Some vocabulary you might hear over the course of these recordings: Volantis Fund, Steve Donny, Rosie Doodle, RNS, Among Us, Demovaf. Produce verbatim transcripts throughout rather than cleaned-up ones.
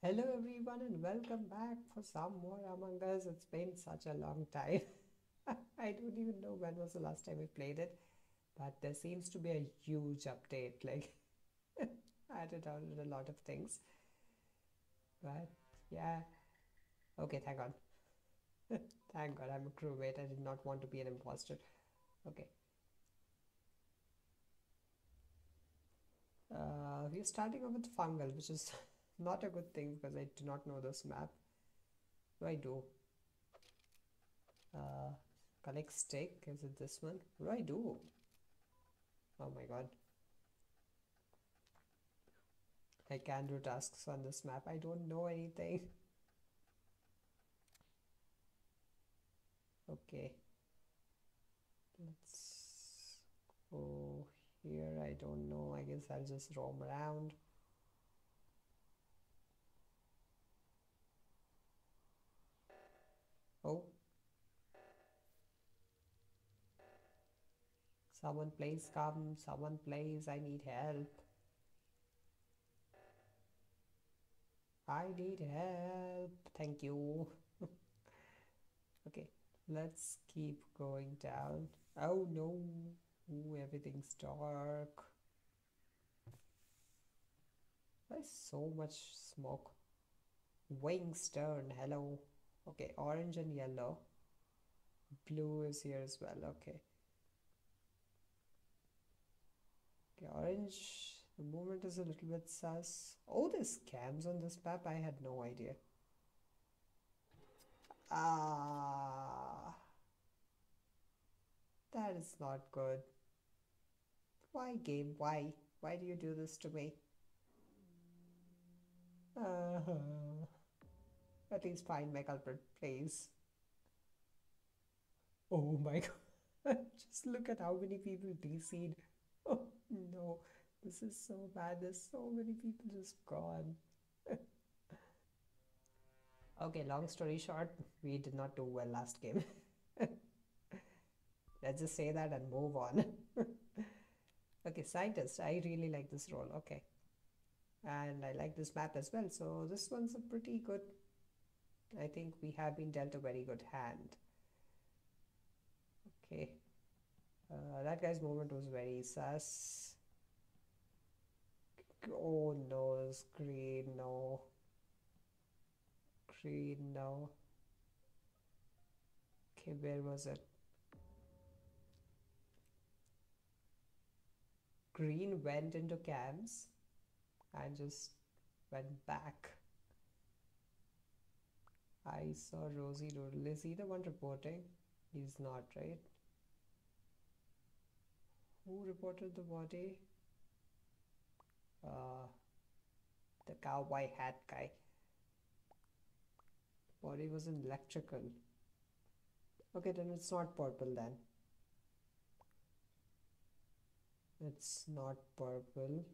Hello everyone and welcome back for some more Among Us. It's been such a long time. I don't even know when was the last time we played it, but there seems to be a huge update, like added on a lot of things. But yeah, okay, thank God. Thank God I'm a crewmate. I did not want to be an imposter. Okay. Uh, we're starting off with fungal, which is not a good thing because I do not know this map. What do I do? Uh, collect stick. Is it this one? What do I do? Oh my god. I can do tasks on this map. I don't know anything. Okay. Let's go here. I don't know. I guess I'll just roam around. Oh. Someone please come. Someone please. I need help. I need help. Thank you. Okay. Let's keep going down. Oh no. Ooh, everything's dark. There's so much smoke. Wings turn. Hello. Okay, orange and yellow. Blue is here as well. Okay. Okay, orange. The movement is a little bit sus. Oh, there's cams on this map. I had no idea. Ah. That is not good. Why, game? Why? Why do you do this to me? Uh-huh. At least find my culprit, please. Oh my god. Just look at how many people D C'd. Oh no. This is so bad. There's so many people just gone. Okay, long story short, we did not do well last game. Let's just say that and move on. Okay, scientist. I really like this role. Okay. And I like this map as well. So this one's a pretty good... I think we have been dealt a very good hand. Okay. Uh, that guy's movement was very sus. Oh no, it's green, no. Green, no. Okay, where was it? Green went into cams and just went back. I saw Rosie Doodle. Is he the one reporting? He's not, right? Who reported the body? Uh, the cowboy hat guy. Body was in electrical. Okay, then it's not purple then. It's not purple.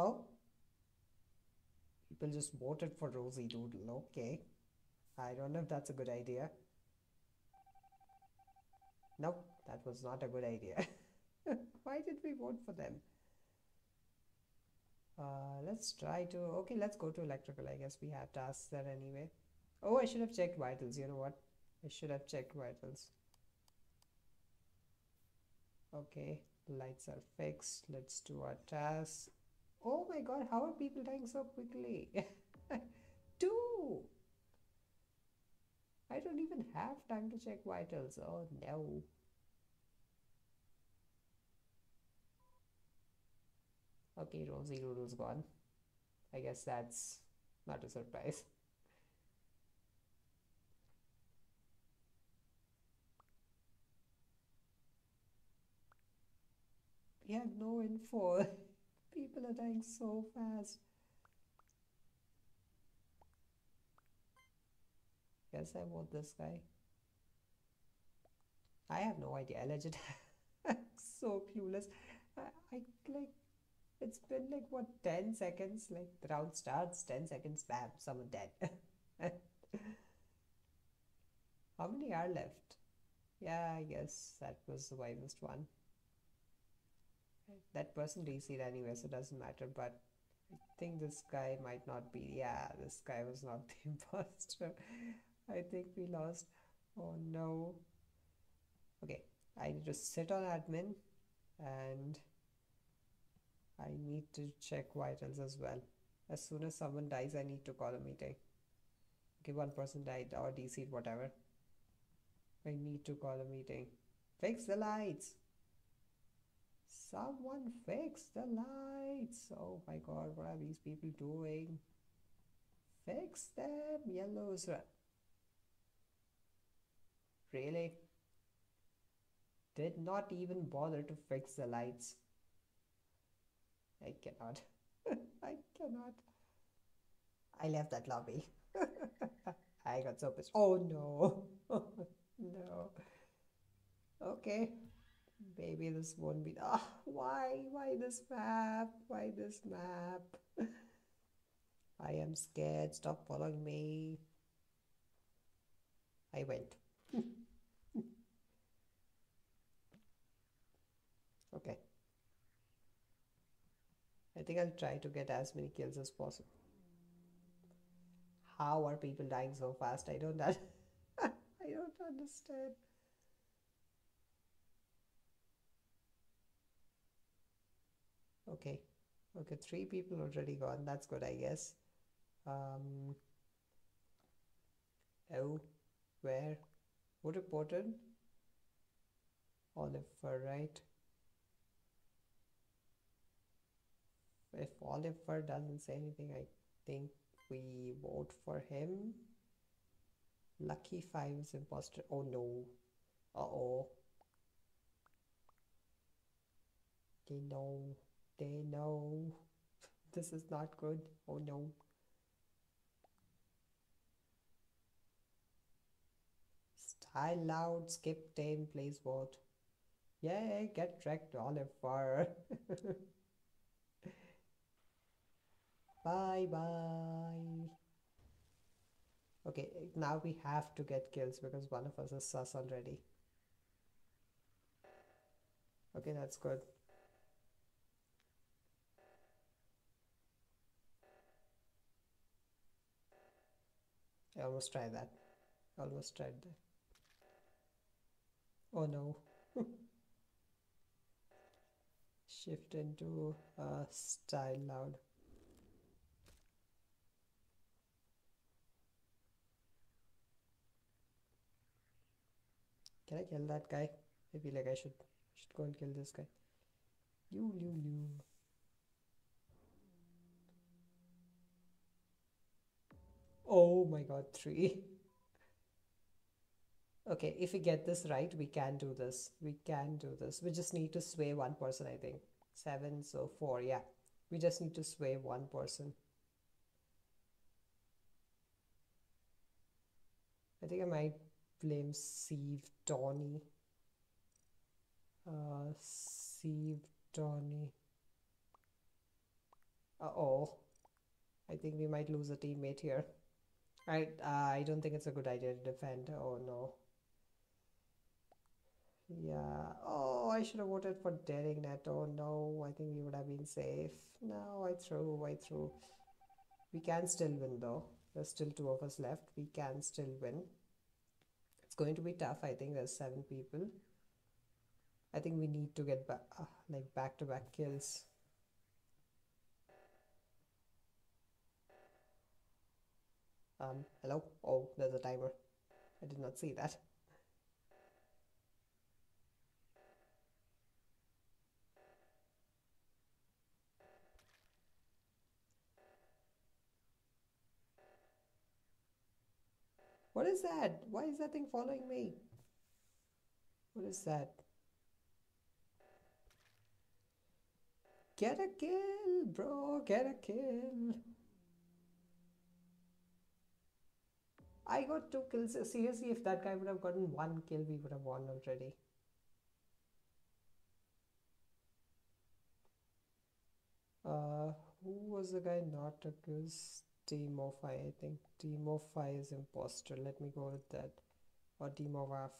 Oh, people just voted for Rosie Doodle. Okay, I don't know if that's a good idea. Nope, that was not a good idea. Why did we vote for them? Uh, let's try to, okay, let's go to electrical. I guess we have tasks there anyway. Oh, I should have checked vitals. You know what? I should have checked vitals. Okay, lights are fixed. Let's do our tasks. Oh my god, how are people dying so quickly? Two! I don't even have time to check vitals. Oh no. Okay, Rosie Doodle's gone. I guess that's not a surprise. We have no info. People are dying so fast. Guess I want this guy. I have no idea. I legit so clueless. I, I like It's been like, what, ten seconds? Like, the round starts, ten seconds, bam, someone dead. How many are left? Yeah, I guess that was the wisest one. That person D C'd anyway, so it doesn't matter, but I think this guy might not be. Yeah, this guy was not the imposter. I think we lost. Oh no. Okay, I need to sit on admin and I need to check vitals as well. As soon as someone dies, I need to call a meeting. Okay, one person died or D C'd, whatever. I need to call a meeting. Fix the lights. Someone fix the lights. Oh my god, what are these people doing? Fix them. Yellows. Really? Did not even bother to fix the lights. I cannot. I cannot. I left that lobby. I got so pissed. Oh no. No. Okay. Maybe this won't be. Ah, oh, why? Why this map? Why this map? I am scared. Stop following me. I went. Okay. I think I'll try to get as many kills as possible. How are people dying so fast? I don't. I don't understand. Okay, okay, three people already gone. That's good, I guess. Um, oh, where? Who reported? Oliver, right? If Oliver doesn't say anything, I think we vote for him. Lucky five is imposter. Oh no. Uh-oh. They know. They know. This is not good. Oh no. Style loud. Skip tame. Place vote. Yay. Get wrecked, Oliver. Bye-bye. Okay, now we have to get kills because one of us is sus already. Okay, that's good. I almost tried that. I almost tried that. Oh no. Shift into uh, style loud. Can I kill that guy? I feel like I should should go and kill this guy. You, you, you. Oh my god, three. Okay, if we get this right, we can do this. We can do this. We just need to sway one person, I think. Seven, so four, yeah. We just need to sway one person. I think I might blame Steve Donny. Uh, Steve Donny. Uh oh. I think we might lose a teammate here. I, uh, I don't think it's a good idea to defend. Oh no. Yeah. Oh, I should have voted for Daring Net. Oh no. I think we would have been safe. No, I threw. I threw. We can still win though. There's still two of us left. We can still win. It's going to be tough. I think there's seven people. I think we need to get back, uh, like back to back kills. Um, hello? Oh, there's a timer. I did not see that. What is that? Why is that thing following me? What is that? Get a kill, bro. Get a kill. I got two kills. Seriously, if that guy would have gotten one kill, we would have won already. was the guy not accused? Demofy, I think. Demofy is imposter. Let me go with that. Or Demovaf.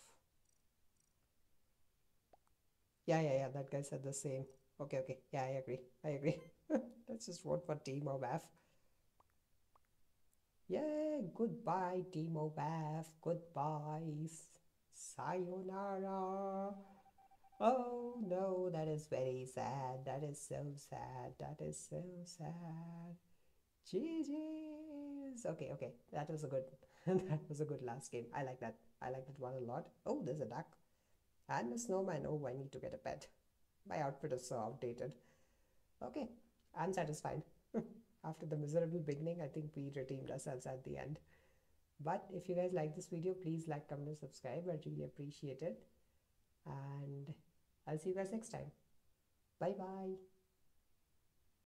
Yeah, yeah, yeah. That guy said the same. Okay, okay. Yeah, I agree. I agree. Let's just vote for Demovaf. Yeah, goodbye, Demovaf. Goodbye. Sayonara. Oh no, that is very sad. That is so sad. That is so sad. G G's. Okay, okay. That was a good that was a good last game. I like that. I like that one a lot. Oh, there's a duck. And a snowman. Oh, I need to get a pet. My outfit is so outdated. Okay, I'm satisfied. After the miserable beginning, I think we redeemed ourselves at the end. But if you guys like this video, please like, comment, and subscribe. I really appreciate it. And I'll see you guys next time. Bye-bye.